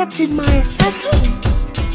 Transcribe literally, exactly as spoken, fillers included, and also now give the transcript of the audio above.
accepted my affections.